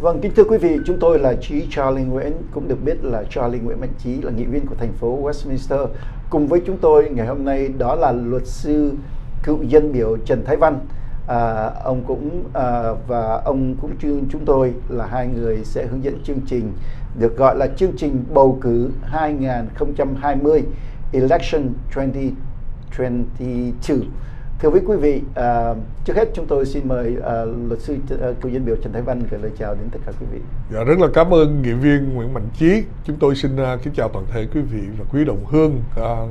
Vâng, kính thưa quý vị, chúng tôi là chị Charlie Nguyễn, cũng được biết là Charlie Nguyễn Mạnh Chí, là nghị viên của thành phố Westminster. Cùng với chúng tôi ngày hôm nay đó là luật sư cựu dân biểu Trần Thái Văn. Ông cũng và ông cũng chúng tôi là hai người sẽ hướng dẫn chương trình được gọi là chương trình bầu cử 2020 Election 2022. Thưa quý vị, trước hết chúng tôi xin mời luật sư cựu dân biểu Trần Thái Văn gửi lời chào đến tất cả quý vị. Dạ, rất là cảm ơn nghị viên Nguyễn Mạnh Chí. Chúng tôi xin kính chào toàn thể quý vị và quý đồng hương.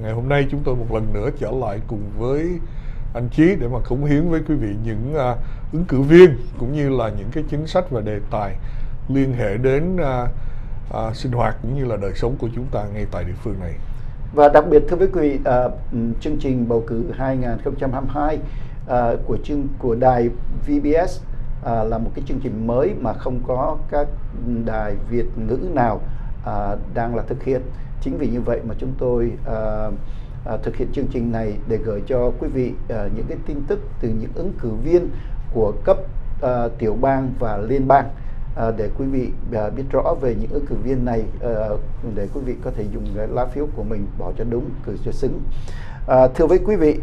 Ngày hôm nay chúng tôi một lần nữa trở lại cùng với anh Chí để mà cống hiến với quý vị những ứng cử viên cũng như là những cái chính sách và đề tài liên hệ đến sinh hoạt cũng như là đời sống của chúng ta ngay tại địa phương này. Và đặc biệt thưa quý vị, chương trình bầu cử 2022 của đài VBS là một cái chương trình mới mà không có các đài Việt ngữ nào đang là thực hiện. Chính vì như vậy mà chúng tôi thực hiện chương trình này để gửi cho quý vị những cái tin tức từ những ứng cử viên của cấp tiểu bang và liên bang, để quý vị biết rõ về những ứng cử viên này, để quý vị có thể dùng cái lá phiếu của mình bỏ cho đúng, cử cho xứng. Thưa với quý vị,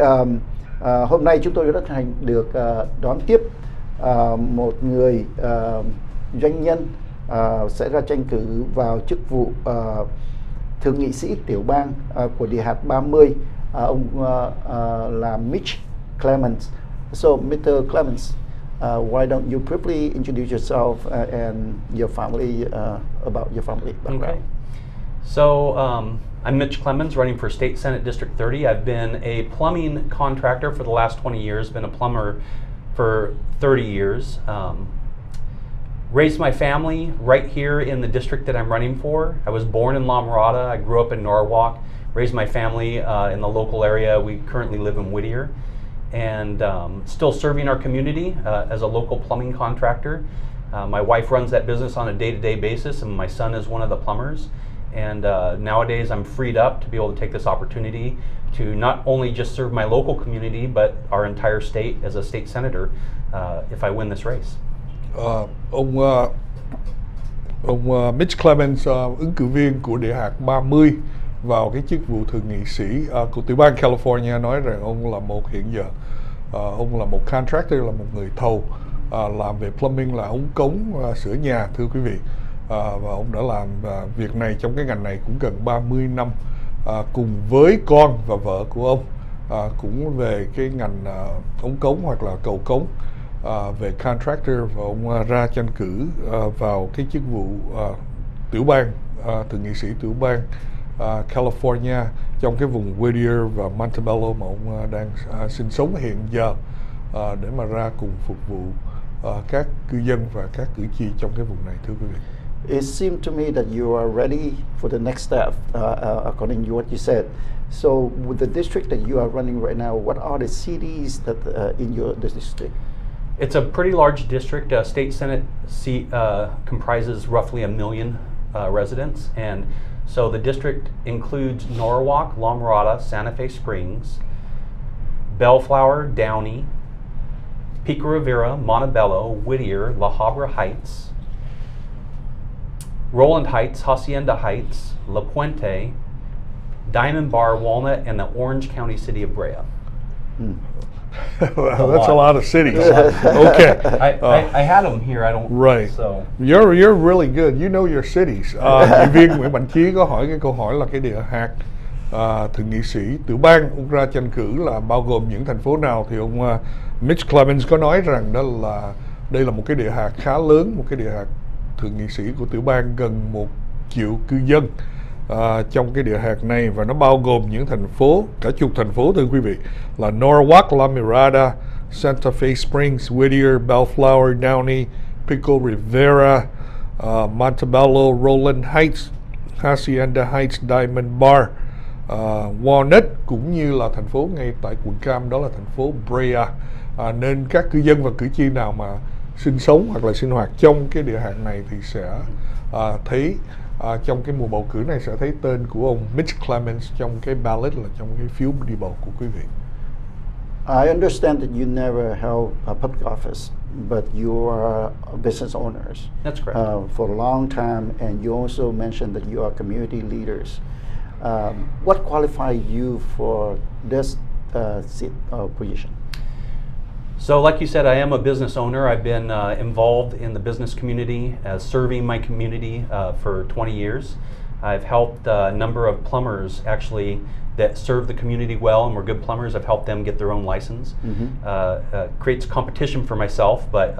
hôm nay chúng tôi rất hạnh được đón tiếp một người doanh nhân sẽ ra tranh cử vào chức vụ thượng nghị sĩ tiểu bang của địa hạt 30. Ông là Mitch Clemmons. So, Mr. Clemmons, why don't you briefly introduce yourself and your family, about your family background? Okay. So I'm Mitch Clemmons, running for State Senate District 30. I've been a plumbing contractor for the last 20 years, been a plumber for 30 years. Raised my family right here in the district that I'm running for. I was born in La Mirada. I grew up in Norwalk, raised my family in the local area. We currently live in Whittier. And still serving our community as a local plumbing contractor. My wife runs that business on a day-to-day basis, and my son is one of the plumbers. And nowadays I'm freed up to be able to take this opportunity to not only just serve my local community, but our entire state as a state senator if I win this race. Ông Mitch Clemmons, ứng cử viên của địa hạt 30 vào cái chức vụ thượng nghị sĩ của tiểu bang California, nói rằng ông là một hiện giờ ông là một contractor, là một người thầu làm về plumbing, là ống cống, sửa nhà, thưa quý vị. Và ông đã làm việc này trong cái ngành này cũng gần 30 năm cùng với con và vợ của ông cũng về cái ngành ống cống hoặc là cầu cống, về contractor, và ông ra tranh cử vào cái chức vụ tiểu bang, thượng nghị sĩ tiểu bang California trong cái vùng Whittier và Montebello mà ông đang sinh sống hiện giờ, để mà ra cùng phục vụ các cư dân và các cử tri trong cái vùng này, thưa quý vị. It seemed to me that you are ready for the next step, according to what you said. So with the district that you are running right now, what are the cities that in your district? It's a pretty large district. State Senate seat comprises roughly 1 million residents, and so the district includes Norwalk, La Mirada, Santa Fe Springs, Bellflower, Downey, Pico Rivera, Montebello, Whittier, La Habra Heights, Rowland Heights, Hacienda Heights, La Puente, Diamond Bar, Walnut, and the Orange County city of Brea. Mm. Well, that's a lot of cities. Okay. I had them here. I don't. Right. So you're really good. You know your cities. Nghị viên Nguyễn Mạnh Chí có hỏi cái câu hỏi là cái địa hạt thượng nghị sĩ tiểu bang ông ra tranh cử là bao gồm những thành phố nào, thì ông Mitch Clemmons có nói rằng đó là đây là một cái địa hạt khá lớn, một cái địa hạt thượng nghị sĩ của tiểu bang gần 1 triệu cư dân trong cái địa hạt này, và nó bao gồm những thành phố, cả chục thành phố thưa quý vị, là Norwalk, La Mirada, Santa Fe Springs, Whittier, Bellflower, Downey, Pico Rivera, Montebello, Rowland Heights, Hacienda Heights, Diamond Bar, Walnut, cũng như là thành phố ngay tại quận Cam đó là thành phố Brea. Nên các cư dân và cử tri nào mà sinh sống hoặc là sinh hoạt trong cái địa hạt này thì sẽ thấy trong cái mùa bầu cử này sẽ thấy tên của ông Mitch Clemmons trong cái ballot, là trong cái phiếu đi bầu của quý vị. I understand that you never held a public office but you are business owners. That's correct. For a long time, and you also mentioned that you are community leaders. What qualifies you for this seat position? So like you said, I am a business owner. I've been involved in the business community, serving my community for 20 years. I've helped a number of plumbers actually that serve the community well and were good plumbers. I've helped them get their own license. Mm-hmm. Creates competition for myself, but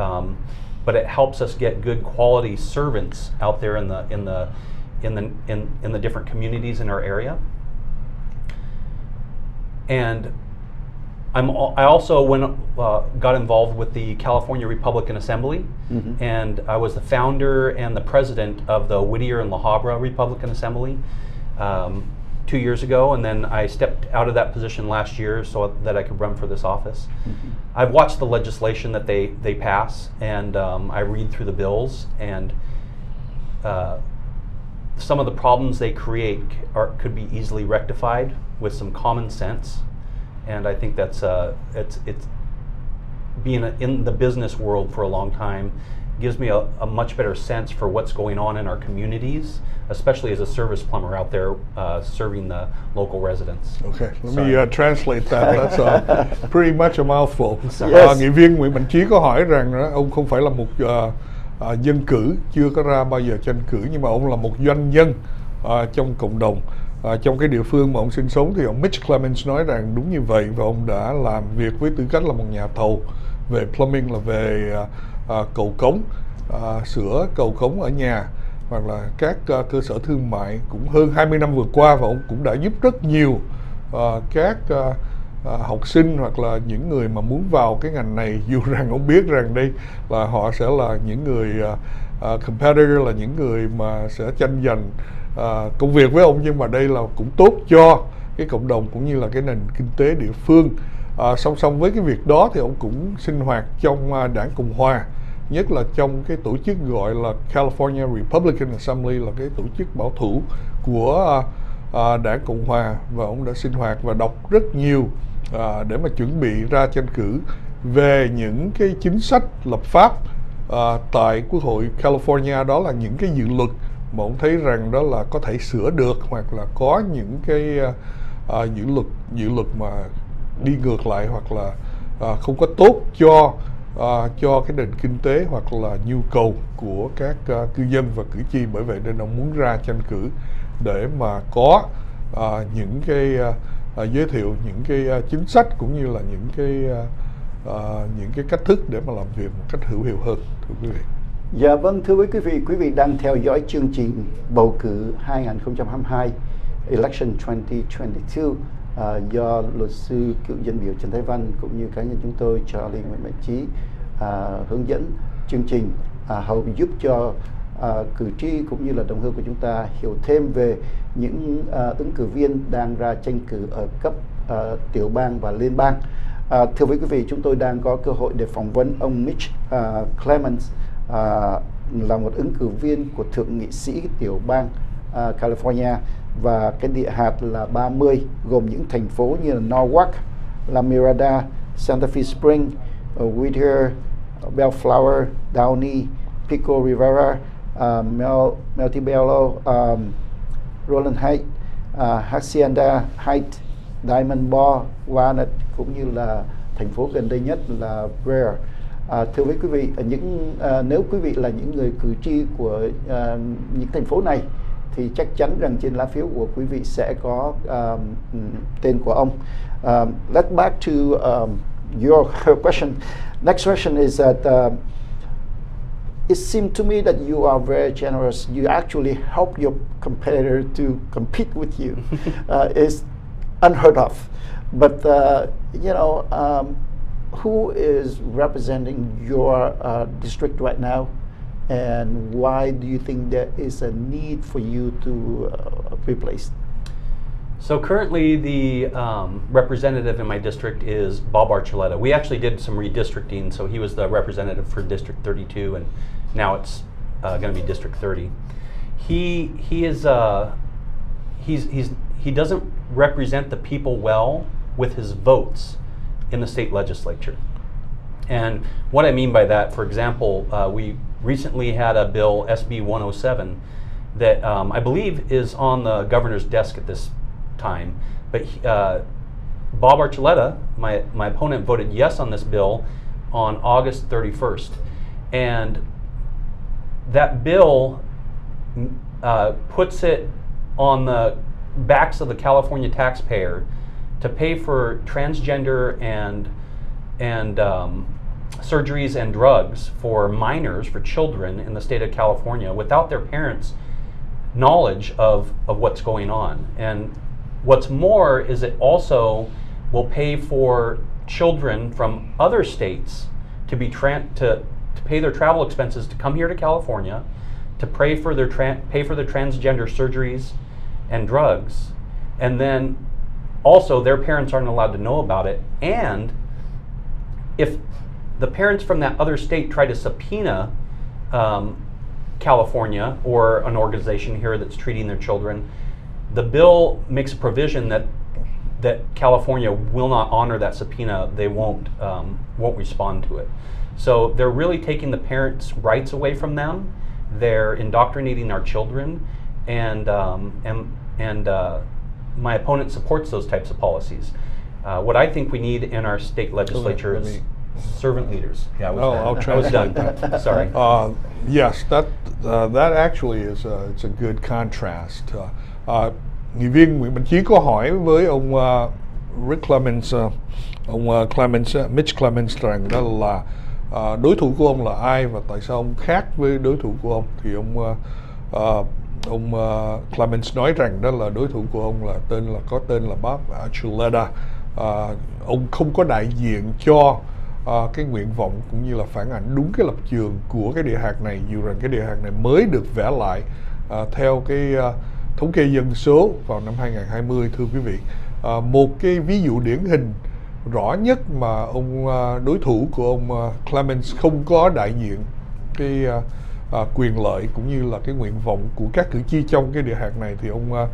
it helps us get good quality servants out there in the different communities in our area. And I also got involved with the California Republican Assembly, mm-hmm. and I was the founder and the president of the Whittier and La Habra Republican Assembly 2 years ago, and then I stepped out of that position last year so that I could run for this office. Mm-hmm. I've watched the legislation that they pass, and I read through the bills, and some of the problems they create could be easily rectified with some common sense. And I think that's it's being in the business world for a long time gives me a much better sense for what's going on in our communities, especially as a service plumber out there serving the local residents. Okay, let me translate that. That's pretty much a mouthful. Yes. Nghị viên Nguyễn Mạnh Chí có hỏi rằng ông không phải là một dân cử, chưa có ra bao giờ tranh cử, nhưng mà ông là một doanh nhân trong cộng đồng. Trong cái địa phương mà ông sinh sống thì ông Mitch Clemmons nói rằng đúng như vậy, và ông đã làm việc với tư cách là một nhà thầu về plumbing, là về cầu cống, sửa cầu cống ở nhà hoặc là các cơ sở thương mại cũng hơn 20 năm vừa qua, và ông cũng đã giúp rất nhiều các học sinh hoặc là những người mà muốn vào cái ngành này, dù rằng ông biết rằng đây là họ sẽ là những người competitor, là những người mà sẽ tranh giành công việc với ông, nhưng mà đây là cũng tốt cho cái cộng đồng cũng như là cái nền kinh tế địa phương. Song song với cái việc đó thì ông cũng sinh hoạt trong đảng Cộng Hòa, nhất là trong cái tổ chức gọi là California Republican Assembly, là cái tổ chức bảo thủ của đảng Cộng Hòa, và ông đã sinh hoạt và đọc rất nhiều để mà chuẩn bị ra tranh cử về những cái chính sách lập pháp tại Quốc hội California. Đó là những cái dự luật mà ông thấy rằng đó là có thể sửa được, hoặc là có những cái dự luật mà đi ngược lại, hoặc là không có tốt cho cái nền kinh tế hoặc là nhu cầu của các cư dân và cử tri. Bởi vậy nên ông muốn ra tranh cử để mà có những cái giới thiệu những cái chính sách cũng như là những cái cách thức để mà làm việc một cách hữu hiệu hơn, thưa quý vị. Dạ vâng, thưa quý vị đang theo dõi chương trình bầu cử 2022 Election 2022 do luật sư cựu dân biểu Trần Thái Văn cũng như cá nhân chúng tôi Charlie Nguyễn Mạnh Chí hướng dẫn chương trình, hầu giúp cho cử tri cũng như là đồng hương của chúng ta hiểu thêm về những ứng cử viên đang ra tranh cử ở cấp tiểu bang và liên bang. Thưa quý vị, chúng tôi đang có cơ hội để phỏng vấn ông Mitch Clemmons, là một ứng cử viên của thượng nghị sĩ tiểu bang California, và cái địa hạt là 30 gồm những thành phố như là Norwalk, La Mirada, Santa Fe Springs, Whittier, Bellflower, Downey, Pico Rivera, Montebello, Rowland Heights, Hacienda Heights, Diamond Bar, Walnut, cũng như là thành phố gần đây nhất là Brea. Thưa quý vị, nếu quý vị là những người cử tri của những thành phố này thì chắc chắn rằng trên lá phiếu của quý vị sẽ có tên của ông. Let's back to your question. Next question is that it seemed to me that you are very generous. You actually help your competitor to compete with you. It's unheard of. But, you know, who is representing your district right now, and why do you think there is a need for you to be placed? So currently the representative in my district is Bob Archuleta. We actually did some redistricting, so he was the representative for District 32, and now it's going to be District 30. He doesn't represent the people well with his votes in the state legislature. And what I mean by that, for example, we recently had a bill, SB 107, that I believe is on the governor's desk at this time. But Bob Archuleta, my opponent, voted yes on this bill on August 31st. And that bill puts it on the backs of the California taxpayer to pay for transgender and surgeries and drugs for minors, for children in the state of California, without their parents' knowledge of what's going on. And what's more is it also will pay for children from other states to be to pay their travel expenses to come here to California, to pay for their transgender surgeries and drugs, and then also their parents aren't allowed to know about it. And if the parents from that other state try to subpoena California or an organization here that's treating their children, the bill makes a provision that California will not honor that subpoena. They won't respond to it. So they're really taking the parents' rights away from them. They're indoctrinating our children, and my opponent supports those types of policies. What I think we need in our state legislature is servant leaders. Yeah, I was done. Sorry. Yes, that actually is it's a good contrast. Việc mình chỉ có hỏi với ông Rick Clemmons, ông Clemmons, Mitch Clemmons, rằng đó là đối thủ của ông là ai và tại sao ông khác với đối thủ của ông, thì ông Clemmons nói rằng đó là đối thủ của ông là có tên là Bob Archuleta. Ông không có đại diện cho cái nguyện vọng cũng như là phản ảnh đúng cái lập trường của cái địa hạt này, dù rằng cái địa hạt này mới được vẽ lại theo cái thống kê dân số vào năm 2020. Thưa quý vị, một cái ví dụ điển hình rõ nhất mà ông đối thủ của ông Clemmons không có đại diện cái quyền lợi cũng như là cái nguyện vọng của các cử tri trong cái địa hạt này, thì ông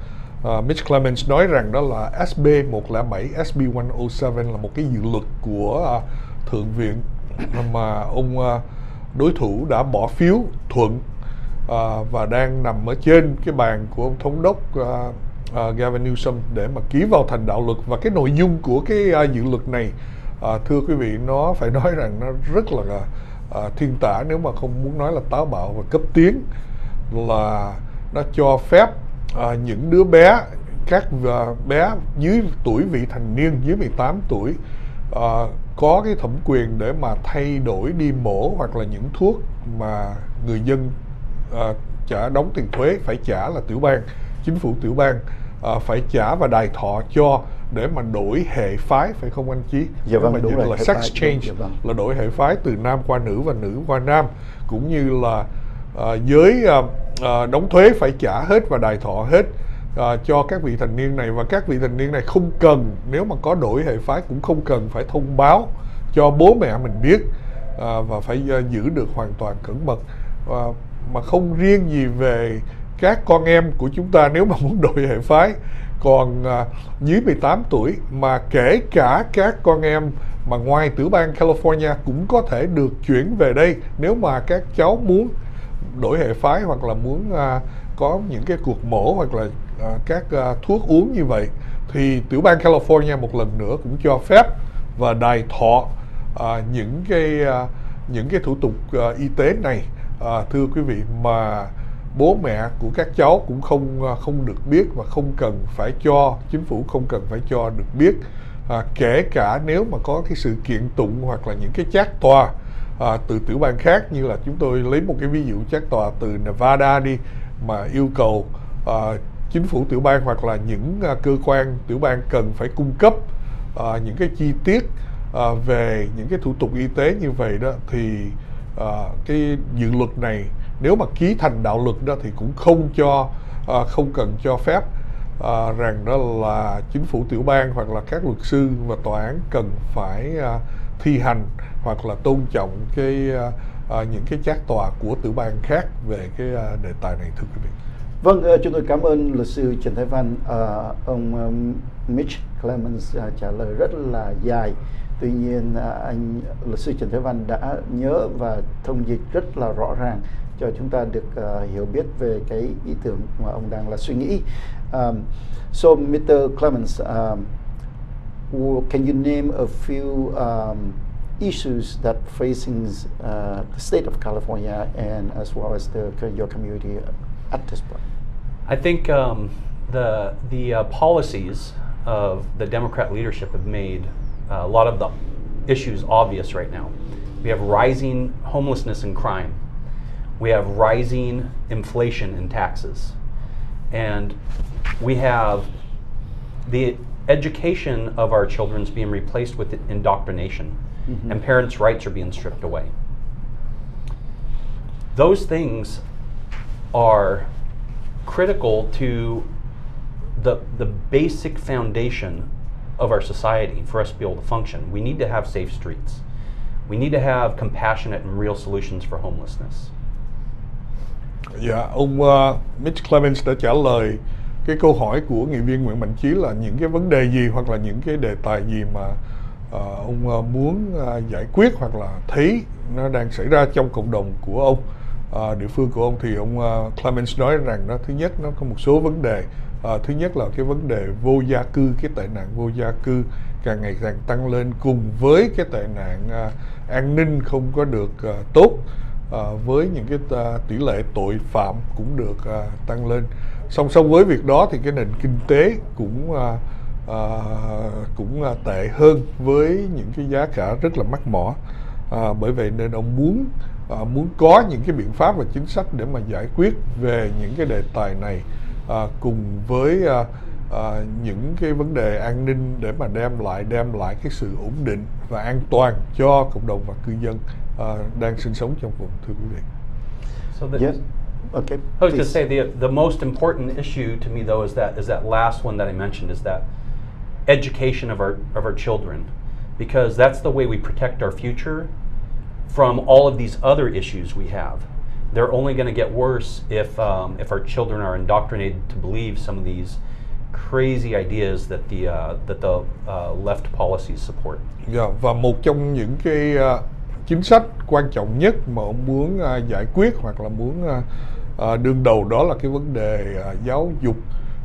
Mitch Clemmons nói rằng đó là SB 107, SB 107 là một cái dự luật của Thượng viện mà ông đối thủ đã bỏ phiếu thuận và đang nằm ở trên cái bàn của ông thống đốc Gavin Newsom để mà ký vào thành đạo luật. Và cái nội dung của cái dự luật này, thưa quý vị, nó phải nói rằng nó rất là thiên tả, nếu mà không muốn nói là táo bạo và cấp tiến, là nó cho phép những đứa bé, các bé dưới tuổi vị thành niên, dưới 18 tuổi có cái thẩm quyền để mà thay đổi đi mổ hoặc là những thuốc mà người dân trả đóng tiền thuế phải trả, là tiểu bang, chính phủ tiểu bang phải trả và đài thọ cho, để mà đổi hệ phái, phải không anh Chí? Dạ vâng, đúng rồi, là sex change, đúng, dạ, là đổi hệ phái từ nam qua nữ và nữ qua nam, cũng như là giới đóng thuế phải trả hết và đài thọ hết cho các vị thành niên này. Và các vị thành niên này không cần, nếu mà có đổi hệ phái cũng không cần phải thông báo cho bố mẹ mình biết, và phải giữ được hoàn toàn cẩn mật. Mà không riêng gì về các con em của chúng ta nếu mà muốn đổi hệ phái, còn dưới 18 tuổi, mà kể cả các con em mà ngoài tiểu bang California cũng có thể được chuyển về đây nếu mà các cháu muốn đổi hệ phái hoặc là muốn có những cái cuộc mổ hoặc là các thuốc uống như vậy. Thì tiểu bang California một lần nữa cũng cho phép và đài thọ những cái thủ tục y tế này, thưa quý vị, mà bố mẹ của các cháu cũng không được biết và không cần phải cho, chính phủ không cần phải cho được biết, kể cả nếu mà có cái sự kiện tụng hoặc là những cái trác tòa từ tiểu bang khác. Như là chúng tôi lấy một cái ví dụ trác tòa từ Nevada đi, mà yêu cầu chính phủ tiểu bang hoặc là những cơ quan tiểu bang cần phải cung cấp những cái chi tiết về những cái thủ tục y tế như vậy đó, thì cái dự luật này nếu mà ký thành đạo luật đó thì cũng không cần cho phép rằng đó là chính phủ tiểu bang hoặc là các luật sư và tòa án cần phải thi hành hoặc là tôn trọng cái những cái trác tòa của tiểu bang khác về cái đề tài này, thưa quý vị. Vâng, chúng tôi cảm ơn luật sư Trần Thái Văn. Ông Mitch Clemmons trả lời rất là dài Tuy nhiên, anh luật sư Trần Thái Văn đã nhớ và thông dịch rất là rõ ràng cho chúng ta được hiểu biết về cái ý tưởng mà ông đang là suy nghĩ. So, Mr. Clemmons, can you name a few issues that facing the state of California and as well as your community at this point? I think the policies of the Democrat leadership have made a lot of the issues obvious right now. We have rising homelessness and crime. We have rising inflation and taxes. And we have the education of our children's being replaced with indoctrination. Mm-hmm. And parents' rights are being stripped away. Those things are critical to the basic foundation of our society for us to be able to function. We need to have safe streets. We need to have compassionate and real solutions for homelessness. Dạ, ông Mitch Clemmons đã trả lời cái câu hỏi của nghị viên Nguyễn Mạnh Chí là những cái vấn đề gì hoặc là những cái đề tài gì mà ông muốn giải quyết hoặc là thấy nó đang xảy ra trong cộng đồng của ông, địa phương của ông, thì ông Clemmons nói rằng đó, thứ nhất nó có một số vấn đề. Thứ nhất là cái vấn đề vô gia cư, cái tệ nạn vô gia cư càng ngày càng tăng lên cùng với cái tệ nạn an ninh không có được tốt, với những cái tỷ lệ tội phạm cũng được tăng lên. Song song với việc đó thì cái nền kinh tế cũng tệ hơn với những cái giá cả rất là mắc mỏ. Bởi vậy nên ông muốn có những cái biện pháp và chính sách để mà giải quyết về những cái đề tài này, cùng với những cái vấn đề an ninh để mà đem lại cái sự ổn định và an toàn cho cộng đồng và cư dân đang sinh sống trong vùng, thưa quý vị. So that, yes. Okay. I was just say the most important issue to me though is that last one that I mentioned, is that education of our children, because that's the way we protect our future from all of these other issues we have. They're only going to get worse if our children are indoctrinated to believe some of these crazy ideas that the left policies support. Yeah, và một trong những cái chính sách quan trọng nhất mà ông muốn giải quyết hoặc là muốn đương đầu đó là cái vấn đề giáo dục,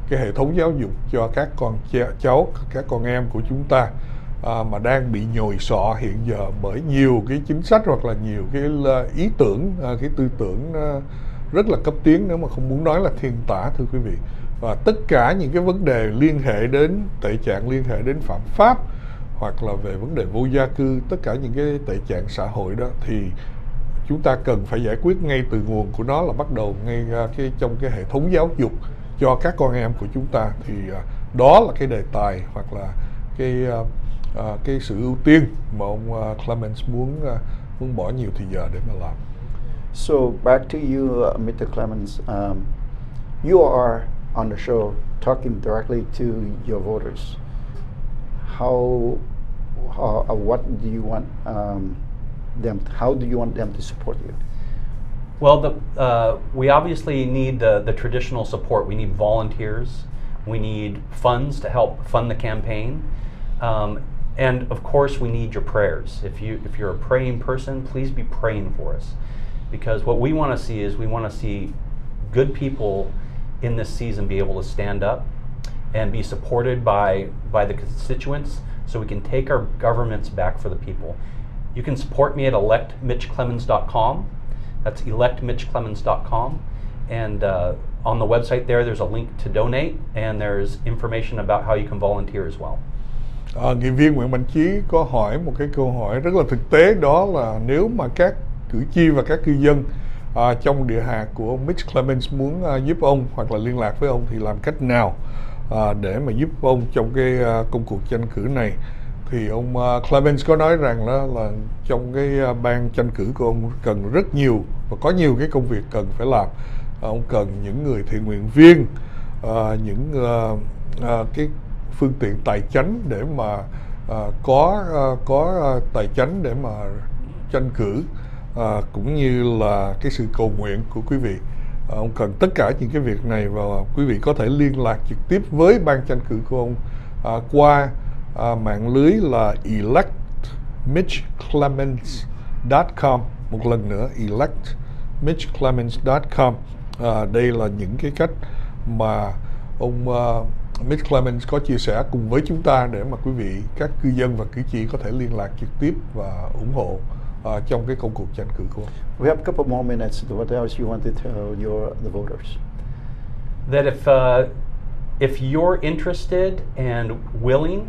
cái hệ thống giáo dục cho các con cháu, các con em của chúng ta mà đang bị nhồi sọ hiện giờ bởi nhiều cái chính sách hoặc là nhiều cái ý tưởng, cái tư tưởng rất là cấp tiến, nếu mà không muốn nói là thiên tả, thưa quý vị. Và tất cả những cái vấn đề liên hệ đến tệ trạng, liên hệ đến phạm pháp hoặc là về vấn đề vô gia cư, tất cả những cái tệ trạng xã hội đó thì chúng ta cần phải giải quyết ngay từ nguồn của nó, là bắt đầu ngay trong cái hệ thống giáo dục cho các con em của chúng ta. Thì đó là cái đề tài hoặc là cái sự ưu tiên mà ông Clemmons muốn bỏ nhiều thời giờ để mà làm. So back to you, Mr. Clemmons. You are on the show talking directly to your voters. What do you want them? How do you want them to support you? Well, we obviously need the traditional support. We need volunteers. We need funds to help fund the campaign, and of course, we need your prayers. If you're a praying person, please be praying for us, because what we want to see is we want to see good people in this season be able to stand up and be supported by the constituents, so we can take our governments back for the people. You can support me at electmitchclemmons.com. That's electmitchclemmons.com. And on the website there's a link to donate, and there's information about how you can volunteer as well. Nghị viên Nguyễn Mạnh Chí có hỏi một cái câu hỏi rất là thực tế, đó là nếu mà các cử tri và các cư dân trong địa hạt của ông Mitch Clemmons muốn giúp ông hoặc là liên lạc với ông thì làm cách nào để mà giúp ông trong cái công cuộc tranh cử này. Thì ông Clemmons có nói rằng đó là trong cái ban tranh cử của ông cần rất nhiều và có nhiều cái công việc cần phải làm. Ông cần những người thiện nguyện viên, những cái phương tiện tài chánh để mà có tài chánh để mà tranh cử, cũng như là cái sự cầu nguyện của quý vị. Ông cần tất cả những cái việc này, và quý vị có thể liên lạc trực tiếp với ban tranh cử của ông qua mạng lưới là elect electmitchclemmons.com. Một lần nữa, electmitchclemmons.com. Đây là những cái cách mà ông Mitch Clemmons có chia sẻ cùng với chúng ta để mà quý vị, các cư dân và cử tri có thể liên lạc trực tiếp và ủng hộ trong cái công cuộc tranh cử của ông. We have a couple more minutes. What else you want to tell the voters? That if you're interested and willing,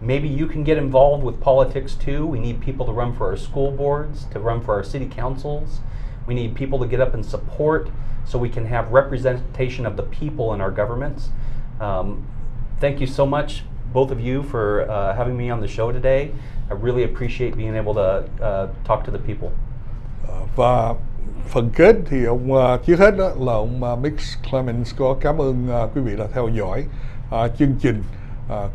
maybe you can get involved with politics too. We need people to run for our school boards, to run for our city councils. We need people to get up and support so we can have representation of the people in our governments. Thank you so much, both of you, for having me on the show today. I really appreciate being able to talk to the people. Và phần kết thì ông trước hết đó là ông Mitch Clemmons có cảm ơn quý vị đã theo dõi chương trình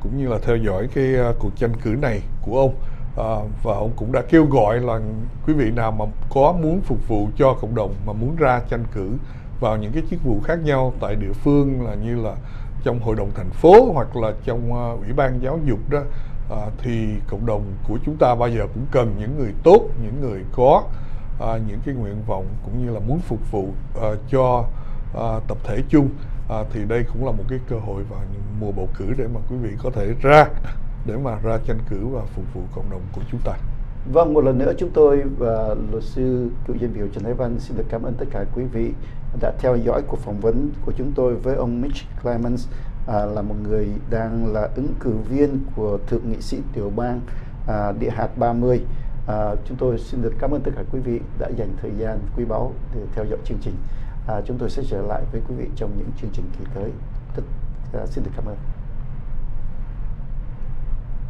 cũng như là theo dõi cái cuộc tranh cử này của ông. Và ông cũng đã kêu gọi là quý vị nào mà có muốn phục vụ cho cộng đồng mà muốn ra tranh cử vào những cái chức vụ khác nhau tại địa phương là như là trong hội đồng thành phố hoặc là trong ủy ban giáo dục đó, thì cộng đồng của chúng ta bao giờ cũng cần những người tốt, những người có những cái nguyện vọng cũng như là muốn phục vụ cho tập thể chung. Thì đây cũng là một cái cơ hội vào mùa bầu cử để mà quý vị có thể ra tranh cử và phục vụ cộng đồng của chúng ta. Vâng, một lần nữa chúng tôi và luật sư cựu dân biểu Trần Thái Văn xin được cảm ơn tất cả quý vị đã theo dõi cuộc phỏng vấn của chúng tôi với ông Mitch Clemmons, là một người đang là ứng cử viên của thượng nghị sĩ tiểu bang địa hạt 30. Chúng tôi xin được cảm ơn tất cả quý vị đã dành thời gian quý báu để theo dõi chương trình. Chúng tôi sẽ trở lại với quý vị trong những chương trình kỳ tới. Xin được cảm ơn.